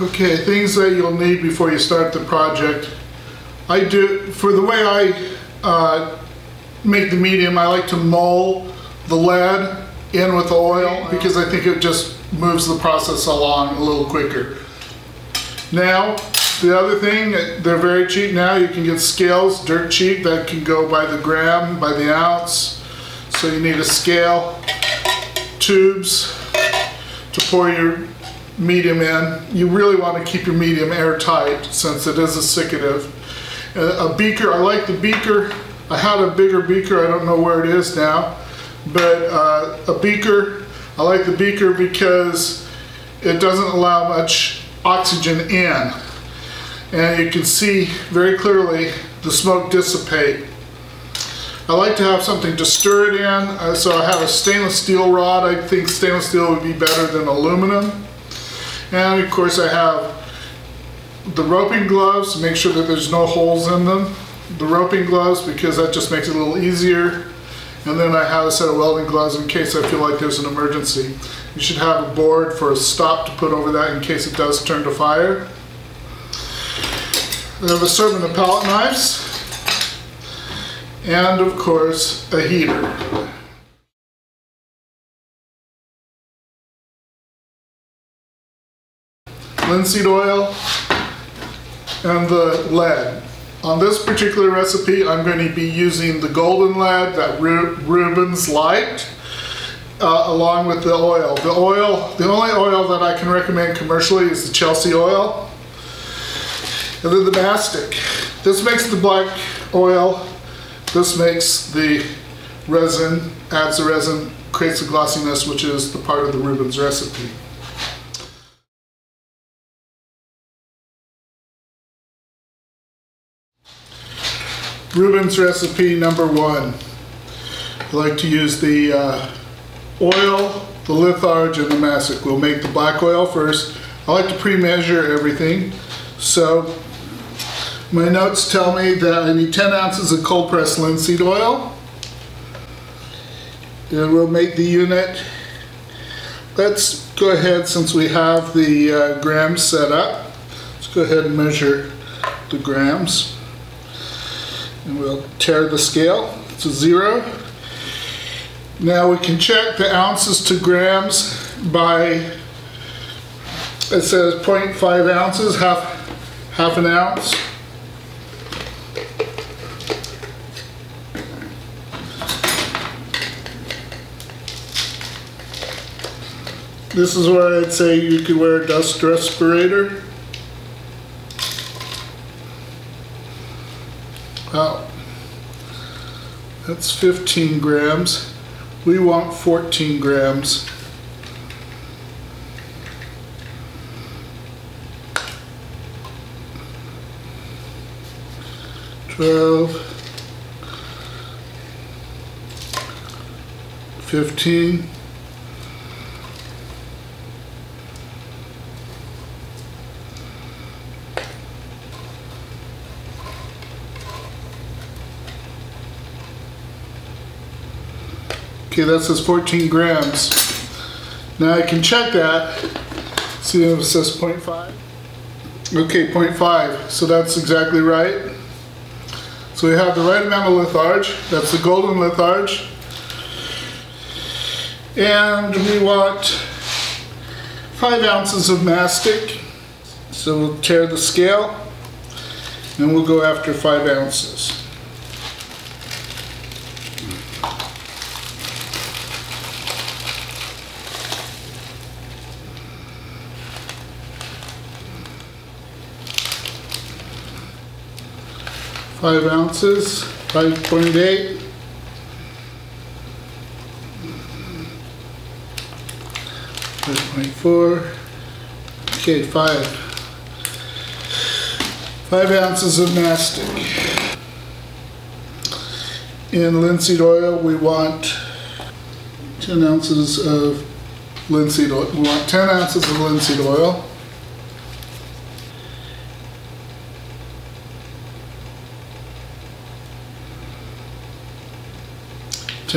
Okay, things that you'll need before you start the project. I do, for the way I make the medium, I like to mull the lead in with oil because I think it just moves the process along a little quicker. Now, the other thing, they're very cheap now. You can get scales, dirt cheap, that can go by the gram, by the ounce. So you need a scale, tubes to pour your medium in. You really want to keep your medium airtight since it is accidentive. A beaker, I like the beaker. I had a bigger beaker, I don't know where it is now, but a beaker, I like the beaker because it doesn't allow much oxygen in. And you can see very clearly the smoke dissipate. I like to have something to stir it in, so I have a stainless steel rod. I think stainless steel would be better than aluminum. And of course I have the roping gloves, make sure that there's no holes in them. The roping gloves, because that just makes it a little easier. And then I have a set of welding gloves in case I feel like there's an emergency. You should have a board for a stop to put over that in case it does turn to fire. I have a assortment of palette knives. And of course, a heater. Linseed oil and the lead. On this particular recipe, I'm going to be using the golden lead that Rubens liked, along with the oil. The only oil that I can recommend commercially is the Chelsea oil, and then the mastic. This makes the black oil. This makes the resin, adds the resin, creates the glossiness, which is the part of the Rubens recipe. Rubens recipe number 1. I like to use the oil, the litharge, and the mastic. We'll make the black oil first. I like to pre-measure everything. So my notes tell me that I need 10 ounces of cold pressed linseed oil. And we'll make the unit. Let's go ahead, since we have the grams set up, let's go ahead and measure the grams. And we'll tear the scale to 0. Now we can check the ounces to grams by, it says 0.5 ounces, half an ounce. This is where I'd say you could wear a dust respirator. Wow, that's 15 grams. We want 14 grams. $12, $15. Okay, that says 14 grams. Now I can check that. See if it says 0.5. Okay, 0.5. So that's exactly right. So we have the right amount of litharge. That's the golden litharge. And we want 5 ounces of mastic. So we'll tear the scale and we'll go after 5 ounces. $5, 5.8. Okay, 5. 5 ounces of mastic. In linseed oil, we want 10 ounces of linseed oil. We want 10 ounces of linseed oil.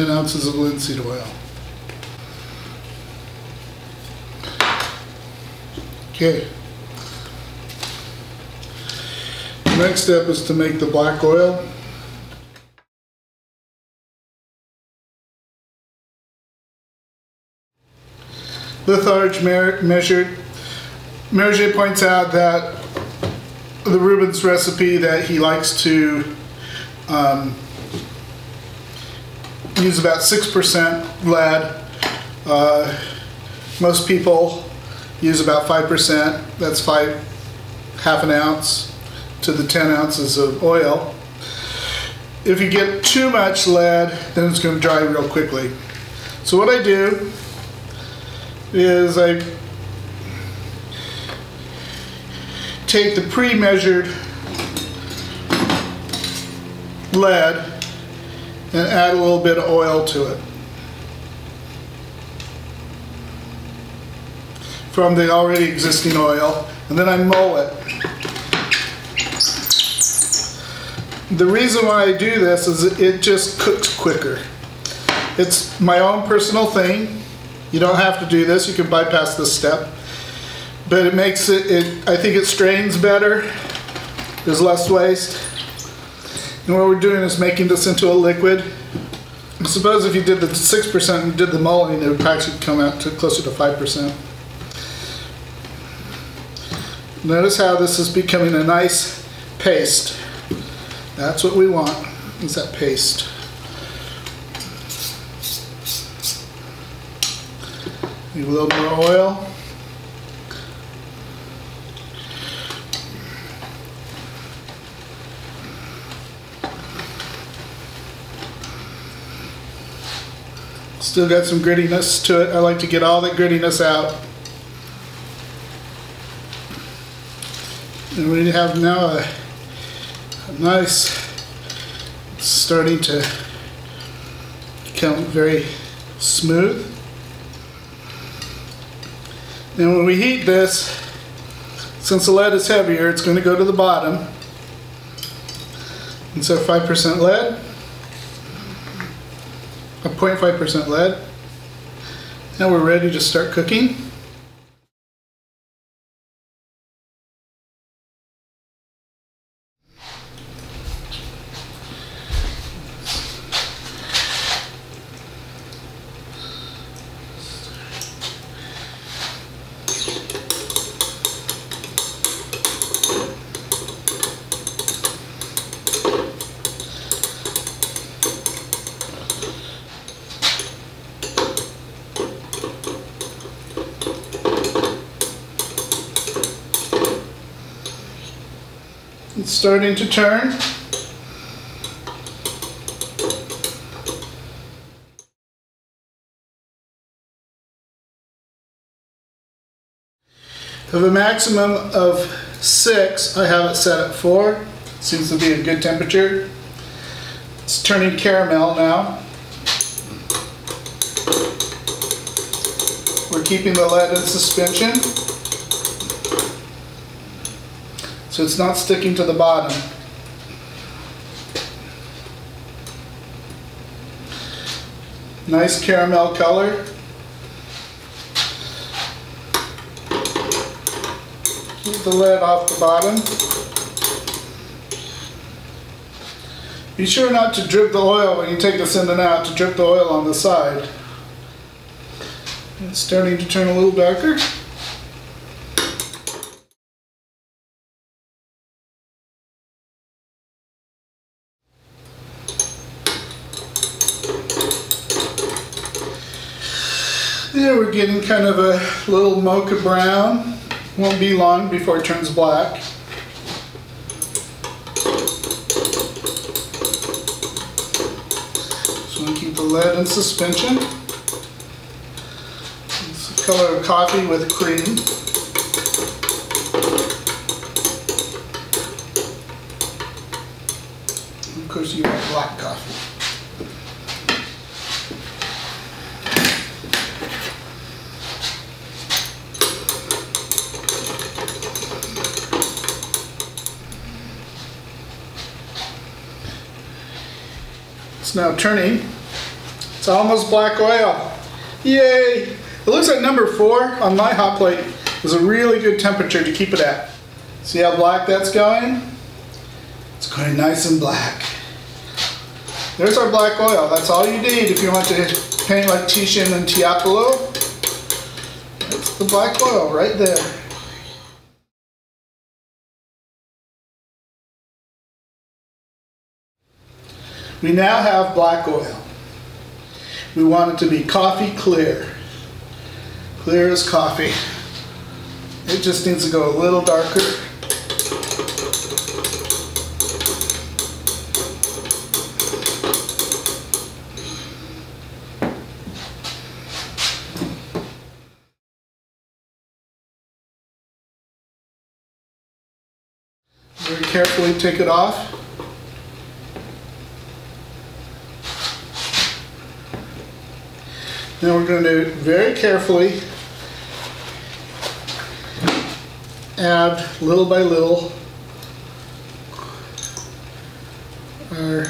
Of linseed oil. Okay, The next step is to make the black oil. Litharge measured. Maroger points out that the Rubens recipe that he likes to use about 6% lead. Most people use about 5%. That's half an ounce to the 10 ounces of oil. If you get too much lead, then it's going to dry real quickly. So what I do is I take the pre-measured lead and add a little bit of oil to it from the already existing oil, and then I mull it. The reason why I do this is it just cooks quicker. It's my own personal thing. You don't have to do this, you can bypass this step. But it makes it I think it strains better. There's less waste. And what we're doing is making this into a liquid. I suppose if you did the 6% and did the mulling, it would actually come out to closer to 5%. Notice how this is becoming a nice paste. That's what we want, is that paste. Need a little more oil. Still got some grittiness to it. I like to get all that grittiness out. And we have now a nice, starting to become very smooth. And when we heat this, since the lead is heavier, it's going to go to the bottom. And so 5% lead, 0.5% lead. Now we're ready to start cooking. It's starting to turn. Of a maximum of 6, I have it set at 4. Seems to be a good temperature. It's turning caramel now. We're keeping the lead in suspension, so it's not sticking to the bottom. Nice caramel color. Keep the lid off the bottom. Be sure not to drip the oil when you take this in and out, to drip the oil on the side. It's starting to turn a little darker. There, we're getting kind of a little mocha brown. Won't be long before it turns black. Just want to keep the lead in suspension. It's the color of coffee with cream. And of course, you want black coffee. It's now turning. It's almost black oil. Yay! It looks like number 4 on my hot plate is a really good temperature to keep it at. See how black that's going? It's quite nice and black. There's our black oil. That's all you need if you want to paint like Titian and Tiapolo. That's the black oil right there. We now have black oil. We want it to be coffee clear. Clear as coffee. It just needs to go a little darker. Very carefully take it off. Now we're going to very carefully add little by little our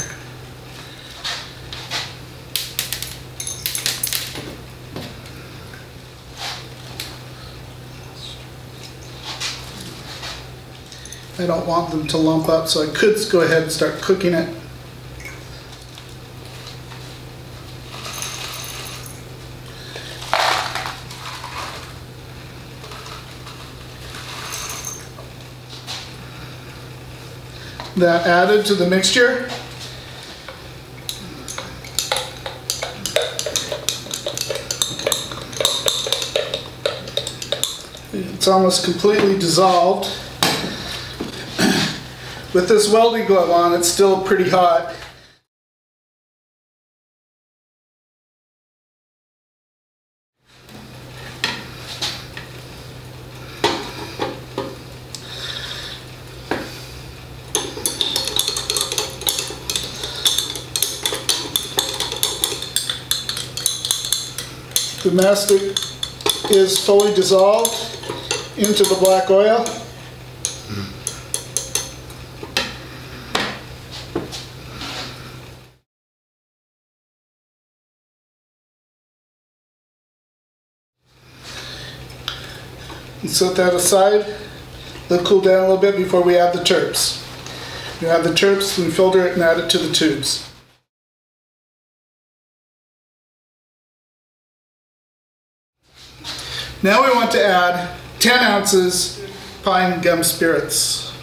I don't want them to lump up, so I could go ahead and start cooking it. That added to the mixture. It's almost completely dissolved. With this welding glove on, it's still pretty hot. The mastic is fully dissolved into the black oil. And set that aside. Let it cool down a little bit before we add the turps. We add the turps and filter it and add it to the tubes. Now we want to add 10 ounces pine gum spirits.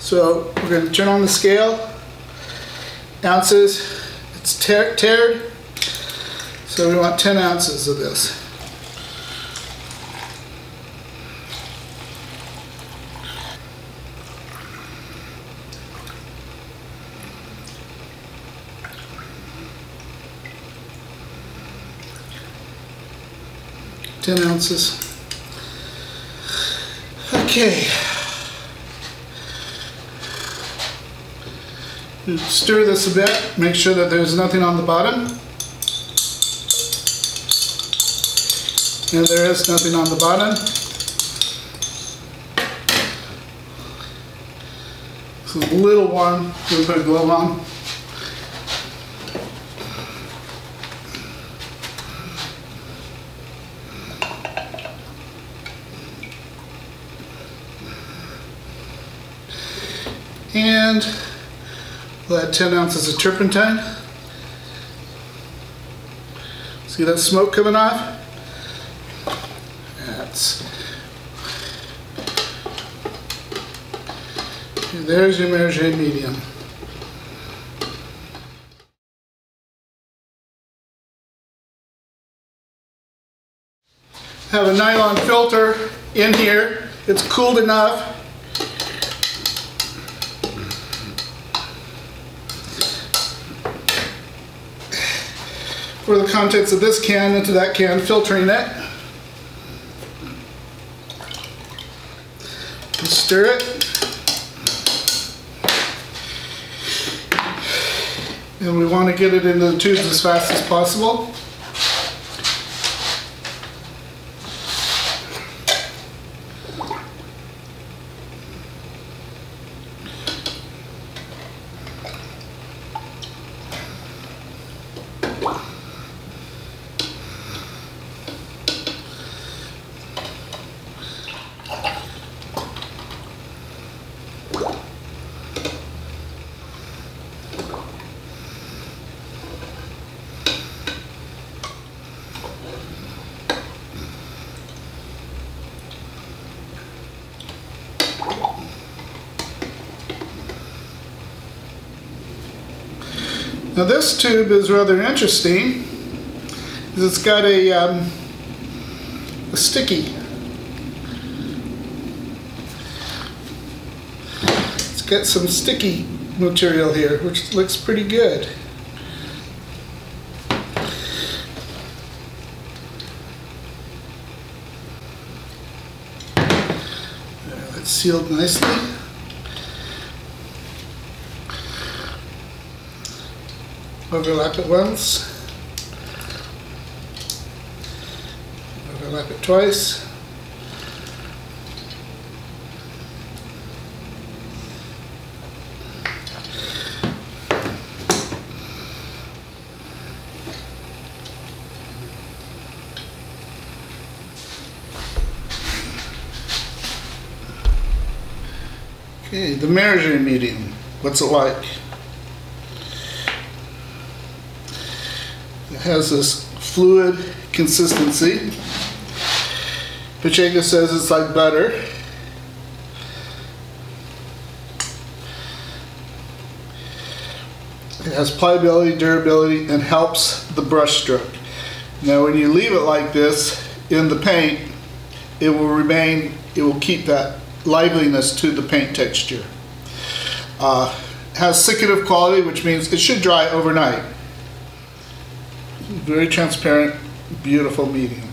So we're going to turn on the scale. Ounces, it's tiered. So we want 10 ounces of this. Okay. Stir this a bit, make sure that there's nothing on the bottom. And there is nothing on the bottom. It's a little warm, we'll put a glove on. And we'll add 10 ounces of turpentine. See that smoke coming off? There's your Maroger medium. Have a nylon filter in here. It's cooled enough. Pour the contents of this can into that can, filtering it. And stir it. And we want to get it into the tubes as fast as possible. Now this tube is rather interesting because it's got a sticky. Let's get some sticky material here, which looks pretty good. It's sealed nicely. Overlap it once. Overlap it twice. Okay, the Maroger meeting. What's it like? It has this fluid consistency. Pacheco says it's like butter. It has pliability, durability, and helps the brush stroke. Now when you leave it like this in the paint, it will remain, it will keep that liveliness to the paint texture. Has siccative quality, which means it should dry overnight. Very transparent, beautiful medium.